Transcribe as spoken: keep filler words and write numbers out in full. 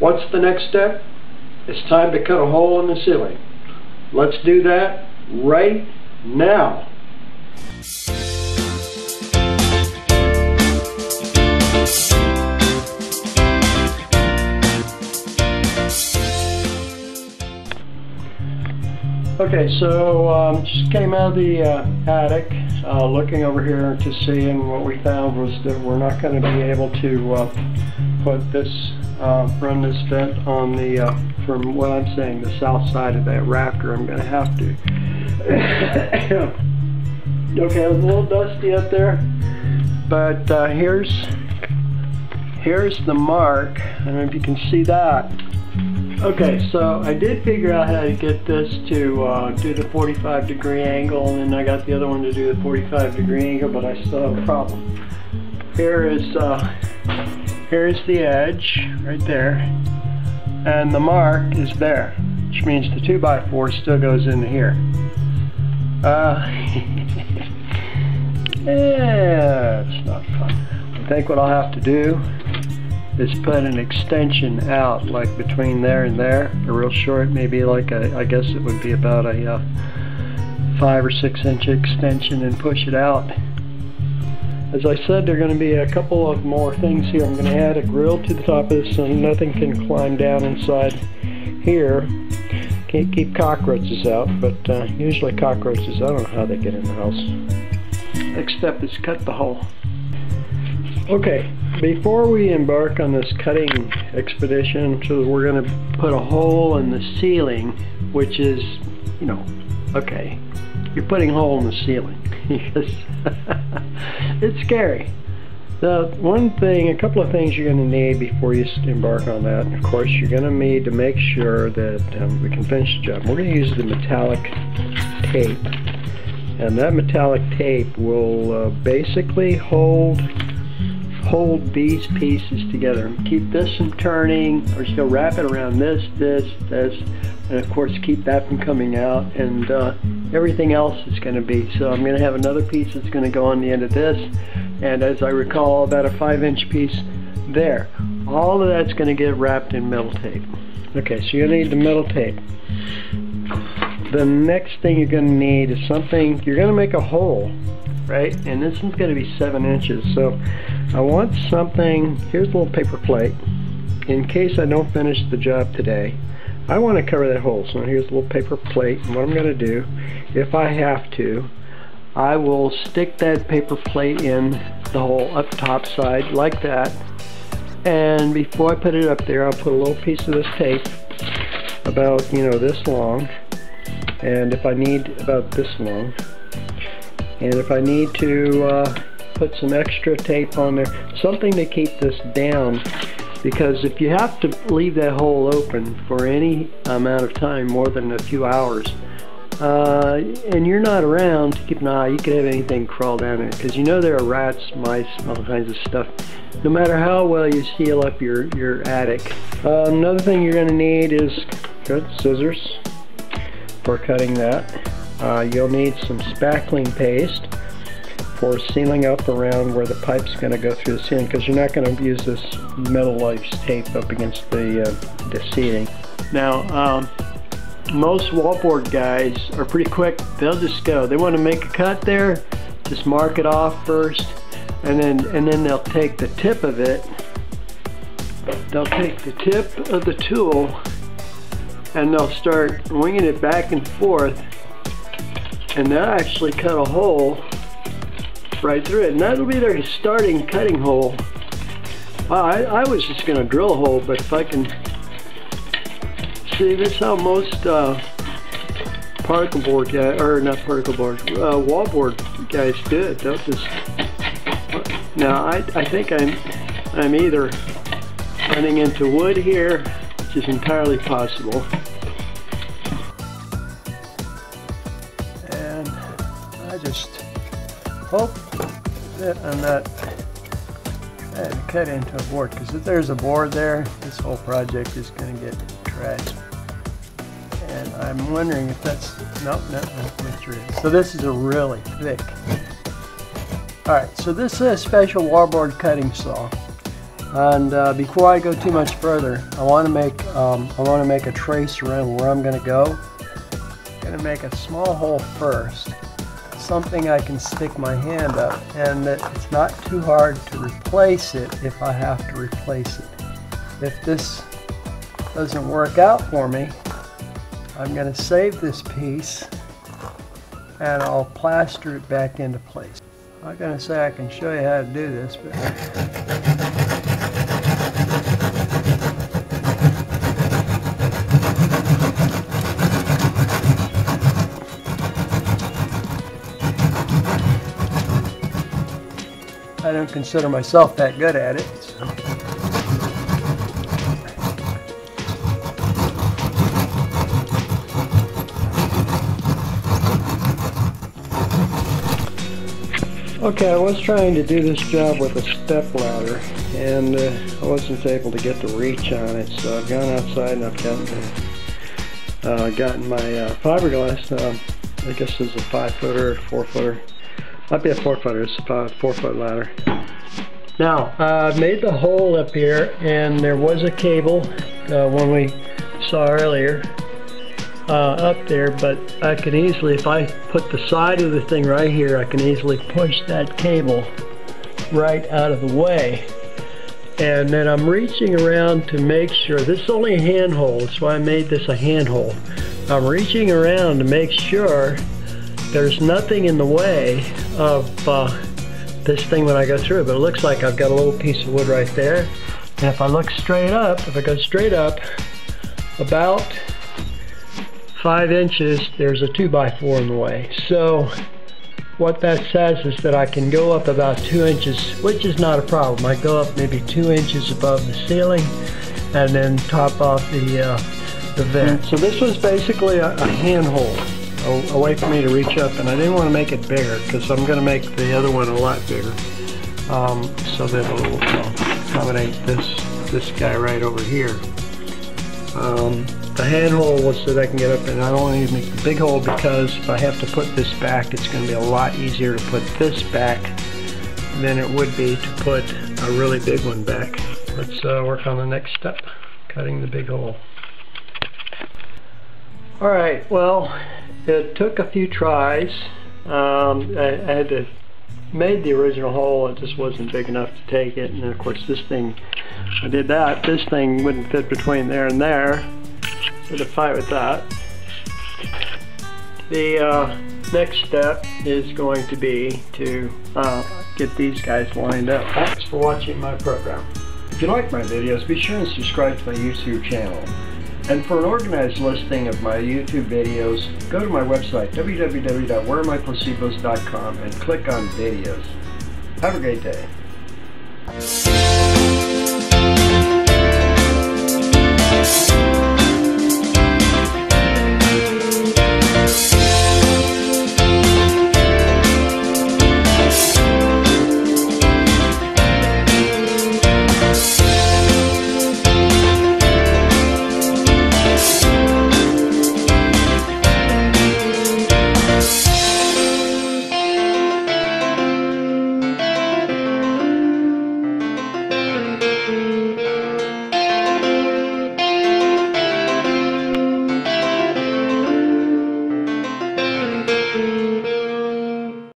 What's the next step? It's time to cut a hole in the ceiling. Let's do that right now. Okay, so um, just came out of the uh, attic, uh, looking over here to see, and what we found was that we're not going to be able to uh, put this, uh, run this vent on the, uh, from what I'm saying, the south side of that rafter. I'm going to have to. Okay, it was a little dusty up there, but uh, here's here's the mark. I don't know if you can see that. Okay, so I did figure out how to get this to uh, do the forty-five degree angle, and then I got the other one to do the forty-five degree angle, but I still have a problem. Here is uh, here is the edge right there, and the mark is there, which means the two by four still goes into here. Uh, Yeah, it's not fun. I think what I'll have to do is put an extension out, like between there and there, a real short, maybe like a, I guess it would be about a uh, five or six inch extension, and push it out. As I said, there are going to be a couple of more things here. I'm going to add a grill to the top of this so nothing can climb down inside here. Can't keep cockroaches out, but uh, usually cockroaches, I don't know how they get in the house. Next step is cut the hole. Okay, before we embark on this cutting expedition, so we're going to put a hole in the ceiling, which is, you know, okay, you're putting a hole in the ceiling. It's scary. The one thing, a couple of things you're going to need before you embark on that, of course, you're going to need to make sure that um, we can finish the job. We're going to use the metallic tape. And that metallic tape will uh, basically hold hold these pieces together. Keep this from turning, or still wrap it around this, this, this, and of course keep that from coming out. And uh, everything else is going to be. So I'm going to have another piece that's going to go on the end of this, and as I recall, about a five inch piece there. All of that's going to get wrapped in metal tape. Okay, so you need the metal tape. The next thing you're going to need is something. You're going to make a hole, right? And this one's going to be seven inches. So I want something. Here's a little paper plate. In case I don't finish the job today, I want to cover that hole. So here's a little paper plate. And what I'm going to do, if I have to, I will stick that paper plate in the hole up top side like that. And before I put it up there, I'll put a little piece of this tape, about you know this long. And if I need, about this long, and if I need to uh, put some extra tape on there, something to keep this down, because if you have to leave that hole open for any amount of time, more than a few hours, uh, and you're not around to keep an eye, you could have anything crawl down it, because you know there are rats, mice, all kinds of stuff, no matter how well you seal up your, your attic. Uh, another thing you're going to need is good scissors. For cutting that, uh, you'll need some spackling paste for sealing up around where the pipe's going to go through the ceiling, because you're not going to use this metal life tape up against the, uh, the ceiling. Now, um, most wallboard guys are pretty quick. They'll just go. They want to make a cut there, just mark it off first, and then and then they'll take the tip of it. They'll take the tip of the tool. And they'll start winging it back and forth, and they'll actually cut a hole right through it, and that'll be their starting cutting hole. Wow, I, I was just going to drill a hole, but if I can see, this is how most uh, particle board guys, or not particle board, uh, wallboard guys do it. They'll just now. I I think I'm I'm either running into wood here, which is entirely possible. And I just hope that I'm not trying to cut into a board, because if there's a board there, this whole project is going to get trash. And I'm wondering if that's, nope, nope, that's true. So this is a really thick. Alright, so this is a special wallboard cutting saw. And uh, before I go too much further, I want to make um, I want to make a trace around where I'm going to go. I'm going to make a small hole first, something I can stick my hand up, and that it's not too hard to replace it if I have to replace it. If this doesn't work out for me, I'm going to save this piece and I'll plaster it back into place. I'm not going to say I can show you how to do this, but. I don't consider myself that good at it. So. Okay, I was trying to do this job with a step ladder, and uh, I wasn't able to get the reach on it, so I've gone outside and I've gotten, uh, gotten my uh, fiberglass. Uh, I guess this is a five footer, four footer. Might be a four footer, it's a four foot ladder. Now, I uh, made the hole up here, and there was a cable, uh, one we saw earlier, uh, up there, but I can easily, if I put the side of the thing right here, I can easily push that cable right out of the way. And then I'm reaching around to make sure, this is only a handhold, that's why I made this a handhold. I'm reaching around to make sure there's nothing in the way of uh, this thing when I go through, but it looks like I've got a little piece of wood right there. And if I look straight up, if I go straight up, about five inches, there's a two by four in the way. So what that says is that I can go up about two inches, which is not a problem. I go up maybe two inches above the ceiling and then top off the, uh, the vent. So this was basically a, a handhold. A, a way for me to reach up, and I didn't want to make it bigger because I'm going to make the other one a lot bigger, um, so that it'll uh, accommodate this this guy right over here. Um, the handhold was so that I can get up, and I don't want to make the big hole because if I have to put this back, it's going to be a lot easier to put this back than it would be to put a really big one back. Let's uh, work on the next step, cutting the big hole. All right, well, it took a few tries. Um, I, I had to made the original hole. It just wasn't big enough to take it, and then of course this thing, I did that. This thing wouldn't fit between there and there. I had a fight with that. The uh, next step is going to be to uh, get these guys lined up. Thanks for watching my program. If you like my videos, be sure and subscribe to my YouTube channel. And for an organized listing of my YouTube videos, go to my website, w w w dot where are my placebos dot com, and click on videos. Have a great day.